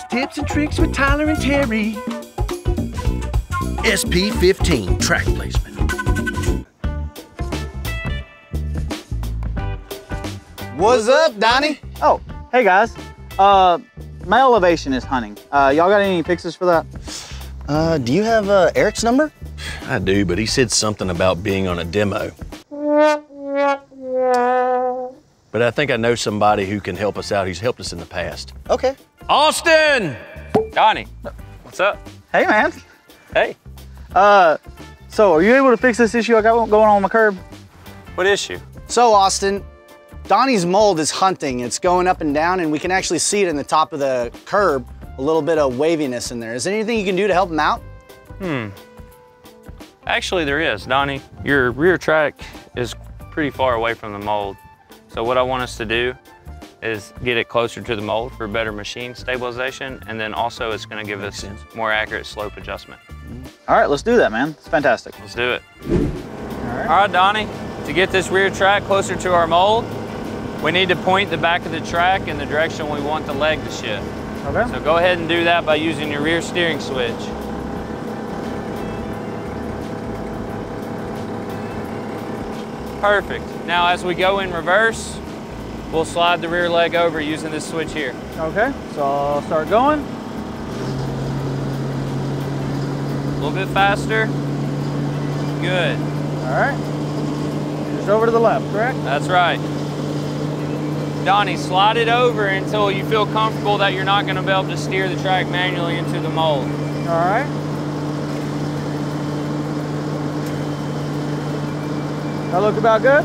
It's Tips and Tricks with Tyler and Terry. SP15 track placement. What's up, Donnie? Oh, hey guys. My elevation is hunting. Y'all got any pictures for that? Do you have Eric's number? I do, but he said something about being on a demo. But I think I know somebody who can help us out. He's helped us in the past. Okay. Austin! Donnie, what's up? Hey, man. Hey. So are you able to fix this issue I got going on my curb? What issue? So, Austin, Donnie's mold is hunting. It's going up and down, and we can actually see it in the top of the curb, a little bit of waviness in there. Is there anything you can do to help him out? Actually, there is, Donnie. Your rear track is pretty far away from the mold. So what I want us to do is get it closer to the mold for better machine stabilization, and then also it's gonna give us more accurate slope adjustment. All right, let's do that, man. It's fantastic. Let's do it. All right, Donnie, to get this rear track closer to our mold, we need to point the back of the track in the direction we want the leg to shift. Okay. So go ahead and do that by using your rear steering switch. Perfect. Now as we go in reverse, we'll slide the rear leg over using this switch here. Okay, so I'll start going. A little bit faster. Good. All right. Just over to the left, correct? That's right. Donnie, slide it over until you feel comfortable that you're not going to be able to steer the track manually into the mold. All right. That look about good?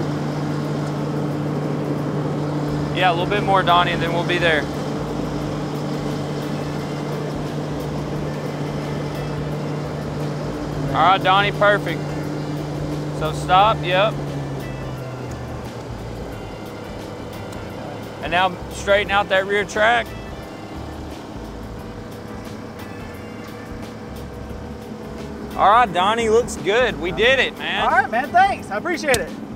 Yeah, a little bit more, Donnie, and then we'll be there. All right, Donnie, perfect. So stop, yep. And now straighten out that rear track. All right, Donnie, looks good. We did it, man. All right, man, thanks. I appreciate it.